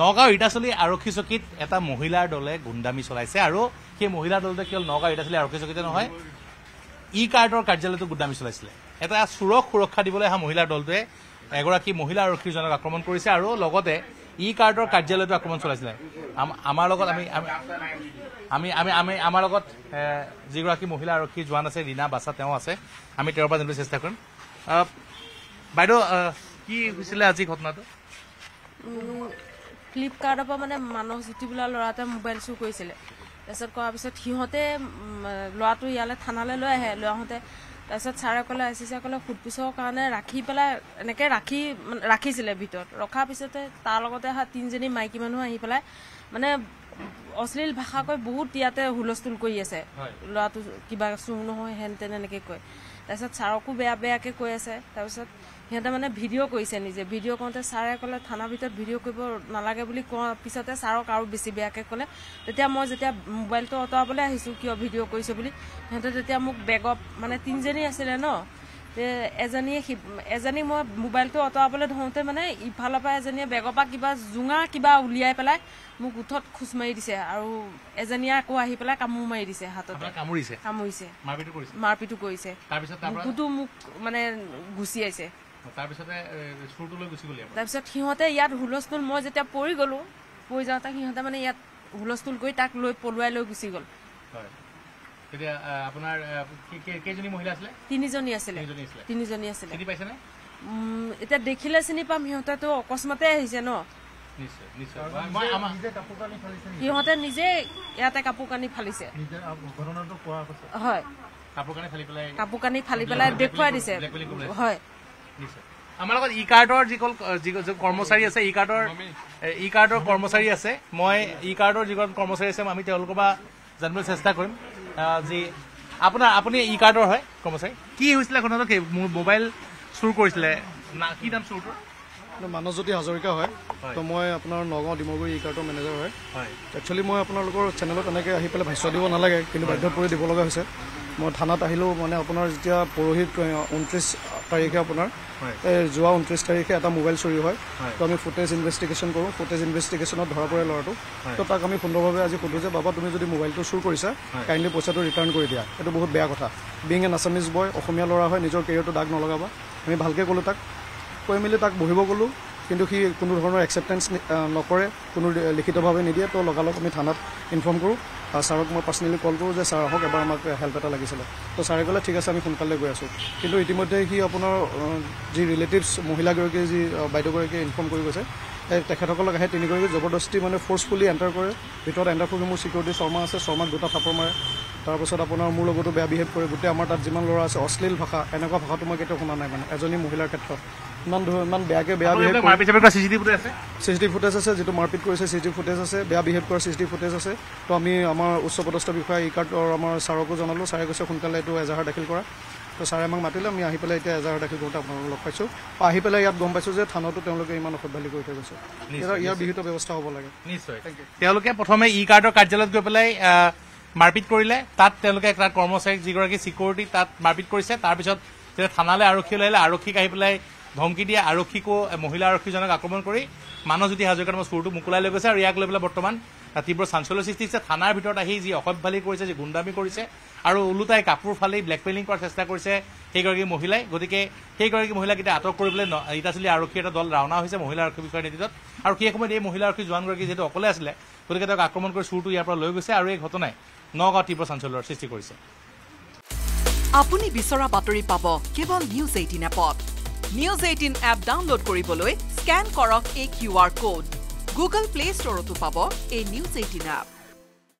নগাঁও ইটাচলি আৰক্ষী চকীত এটা মহিলাৰ দলে গুণ্ডামি চলাইছে আৰু সেই মহিলাৰ দলটোৱে কেৱল নগাঁও ইটাচলি আৰক্ষী চকীতে নহয় ই কাৰ্ডৰ কাৰ্যালয়তো গুণ্ডামি চলাইছিলে। এটা চোৰক সুৰক্ষা দিবলৈ অহা মহিলাৰ দলটোৱে এগৰাকী মহিলা আৰক্ষীজনক আক্ৰমণ কৰিছে আৰু লগতে ই কাৰ্ডৰ কাৰ্যালয়তো আক্ৰমণ চলাইছিলে। আমাৰ লগত আমাৰ লগত যিগৰাকী মহিলা আৰক্ষী জোৱান আছে ৰীনা বাছা, তেওঁ আছে, আমি তেওঁৰ পৰা জানিবলৈ চেষ্টা কৰিম। বাইদেউ, কি হৈছিলে আজি ঘটনাটো? ফ্লিপকাৰ্টৰ পৰা মানে মানস জ্যোতি বোলা ল'ৰা এটাই মোবাইল চুৰ কৰিছিলে। তাৰপিছত কৰাৰ পিছত সিহঁতে ল'ৰাটো ইয়ালৈ থানালৈ লৈ আহে। লৈ আহোঁতে তাৰপিছত ছাৰে ক'লে, আই চি ছাৰে ক'লে ফুট পিছৰ কাৰণে ৰাখি পেলাই এনেকৈ ৰাখিছিলে ভিতৰত। ৰখাৰ পিছতে তাৰ লগতে অহা তিনিজনী মাইকী মানুহ আহি পেলাই মানে অশ্লীল ভাষা কৈ বহুত ইয়াতে হুলস্থুল কৰি আছে, ল'ৰাটো কিবা চুৰ নহয় হেন তেন এনেকৈ কয়। তাৰপিছত ছাৰকো বেয়া বেয়াকৈ কৈ আছে। তাৰপিছত সিহঁতে মানে ভিডিঅ' কৰিছে নিজে। ভিডিঅ' কৰোঁতে ছাৰে ক'লে থানাৰ ভিতৰত ভিডিঅ' কৰিব নালাগে বুলি কোৱাৰ পিছতে ছাৰক আৰু বেছি বেয়াকৈ ক'লে। তেতিয়া মই যেতিয়া মোবাইলটো আঁতৰাবলৈ আহিছোঁ কিয় ভিডিঅ' কৰিছোঁ বুলি, সিহঁতে তেতিয়া মোক বেগত মানে তিনিজনী আছিলে ন, এজনী মই মোবাইলটো আঁতৰাবলৈ ধৰোঁতে মানে ইফালৰ পৰা এজনীয়ে বেগৰ পৰা কিবা জোঙা কিবা উলিয়াই পেলাই মোক উঠত খোজ মাৰি দিছে আৰু এজনীয়ে আকৌ আহি পেলাই কামোৰ মাৰি দিছে, হাতত কামুৰিছে, মাৰপিটো কৰিছে, বুকুটো মোক মানে গুচি আহিছে। তাৰপিছত সিহঁতে ইয়াত হুলস্থুল, মই যেতিয়া পৰি গ'লো, পৰি যাওঁতে সিহঁতে মানে ইয়াত হুলস্থুল কৰি তাক লৈ পলুৱাই লৈ গুচি গ'ল। তিনিজনী আছিলে। এতিয়া দেখিলে চিনি পাম, সিহঁতেতো অকস্মাতে আহিছে ন, সিহঁতে নিজে ইয়াতে কাপোৰ কানি ফালিছে, হয়, কাপোৰ কানি ফালি পেলাই দেখুৱাই দিছে, হয়। আমাৰ লগত ই কাৰ্ডৰ যিসকল কৰ্মচাৰী আছে, ই কাৰ্ডৰ কৰ্মচাৰী আছে, মই ই কাৰ্ডৰ যিসকল কৰ্মচাৰী আছে আমি তেওঁলোকৰ পৰা জানিবলৈ চেষ্টা কৰিম। যি আপুনি ই কাৰ্ডৰ হয় কৰ্মচাৰী, কি হৈছিলে ঘটনাটো? কি মোৰ মোবাইল চুৰ কৰিছিলে? কি নাম চুৰটোৰ? মানসজ্যোতি হাজৰিকা হয়। তো মই আপোনাৰ নগাঁও ডিমগুৰি ই কাৰ্ডৰ মেনেজাৰ হয়। একচুৱেলি মই আপোনালোকৰ চেনেলত এনেকৈ আহি পেলাই ভাষ্য দিব নালাগে, কিন্তু বাধ্যত পৰি দিব লগা হৈছে। মই থানাত আহিলোঁ মানে আপোনাৰ যেতিয়া পৰহি 29 তাৰিখে আপোনাৰ যোৱা 29 তাৰিখে এটা মোবাইল চুৰি হয়। তো আমি ফুটেজ ইনভেষ্টিগেশ্যন কৰোঁ, ফুটেজ ইনভেষ্টিগেশ্যনত ধৰা পৰে ল'ৰাটো। তো তাক আমি সুন্দৰভাৱে আজি সোধোঁ যে বাবা, তুমি যদি মোবাইলটো চুৰ কৰিছা, কাইণ্ডলি পইচাটো ৰিটাৰ্ণ কৰি দিয়া, এইটো বহুত বেয়া কথা। বিং এন আছামিজ বয়, অসমীয়া ল'ৰা হয়, নিজৰ কেৰিয়াৰটো দাগ নলগাবা, আমি ভালকৈ ক'লোঁ। তাক কৈ মেলি তাক বহিব গ'লোঁ, কিন্তু সি কোনো ধৰণৰ একচেপ্টেঞ্চ নকৰে, কোনো লিখিতভাৱে নিদিয়ে। তো লগালগ আমি থানাত ইনফৰ্ম কৰোঁ। ছাৰক মই পাৰ্চনেলি কল কৰোঁ যে ছাৰ আহক, এবাৰ আমাক হেল্প এটা লাগিছিলে। তো ছাৰে ক'লে ঠিক আছে, আমি সোনকালে গৈ আছোঁ। কিন্তু ইতিমধ্যে সি আপোনাৰ যি ৰিলেটিভছ মহিলাগৰাকীয়ে, যি বাইদেউগৰাকীয়ে ইনফৰ্ম কৰি গৈছে, তেখেতসকলক আহে তিনিগৰাকী জবৰদস্তি মানে ফ'ৰ্চফুলি এণ্টাৰ কৰে। ভিতৰত এণ্টাৰ কৰি মোৰ ছিকিউৰিটি শৰ্মা আছে, শৰ্মাক 2টা থাপৰ মাৰে। তাৰপাছত আপোনাৰ মোৰ লগতো বেয়া বিহেভ কৰে। গোটেই আমাৰ তাত যিমান ল'ৰা আছে অশ্লীল ভাষা, এনেকুৱা ভাষাটো মই কেতিয়াও শুনা নাই মানে এজনী মহিলাৰ ক্ষেত্ৰত। ইমান বেয়াকৈ বেয়া বিহেভ কৰে। CCTV ফুটেজ আছে, যিটো মাৰপিট কৰিছে CCTV ফুটেজ আছে, বেয়া বিহেভ কৰা CCTV ফুটেজ আছে। তো আমি আমাৰ উচ্চপদস্থ বিষয়া ই কাৰ্ডৰ আমাৰ ছাৰকো জনালোঁ। ছাৰে কৈছে সোনকালে এইটো এজাহাৰ দাখিল কৰা। তো ছাৰে আমাক মাতিলে, আমি আহি পেলাই এতিয়া এজাহাৰ দাখিল কৰোঁতে আপোনালোক লগ পাইছোঁ। আহি পেলাই ইয়াত গম পাইছোঁ যে থানাতো তেওঁলোকে ইমান অসভ্যালি কৰি থৈ গৈছে। ইয়াৰ বিহিত ব্যৱস্থা হ'ব লাগে। নিশ্চয় তেওঁলোকে প্ৰথমে ই কাৰ্ডৰ কাৰ্যালয়ত গৈ পেলাই মাৰপিট কৰিলে। তাত তেওঁলোকে তাত কৰ্মচাৰী যিগৰাকী ছিকিউৰিটি, তাত মাৰপিট কৰিছে। তাৰপিছত যেতিয়া থানালৈ আৰক্ষীলৈ আহিলে, আৰক্ষীক আহি পেলাই ধমকি দিয়ে, আৰক্ষীকো মহিলা আৰক্ষীজনক আক্ৰমণ কৰি মানসজ্যোতি হাজৰিকাৰ নামৰ চোৰটো মোকলাই লৈ গৈছে। আৰু ইয়াক লৈ পেলাই বৰ্তমান তীব্ৰ চাঞ্চল্য সৃষ্টি হৈছে। থানাৰ ভিতৰত আহি যি অসভ্যালি কৰিছে, যি গুণ্ডামি কৰিছে আৰু ওলোটাই কাপোৰ ফালি ব্লেকমেইলিং কৰাৰ চেষ্টা কৰিছে সেইগৰাকী মহিলাই। গতিকে সেইগৰাকী মহিলাকেইটা আটক কৰিবলৈ ইটাচলি আৰক্ষী এটা দল ৰাওনা হৈছে, মহিলা আৰক্ষী বিষয়াৰ নেতৃত্বত। আৰু সেই সময়ত এই মহিলা আৰক্ষী জোৱানগৰাকী যিহেতু অকলে আছিলে, গতিকে তেওঁক আক্ৰমণ কৰি চোৰটো ইয়াৰ পৰা লৈ গৈছে। আৰু এই ঘটনাই নগাঁও তীব্ৰ চাঞ্চল্যৰ সৃষ্টি কৰিছে। আপুনি বিচৰা বাতৰি পাব কেৱল নিউজ 18 এপত। নিউজ 18 এপ ডাউনলোড কৰিবলৈ স্কেন কৰক এই QR কোড। Google Play Store-তো পাব এই নিউজ 18 এপ।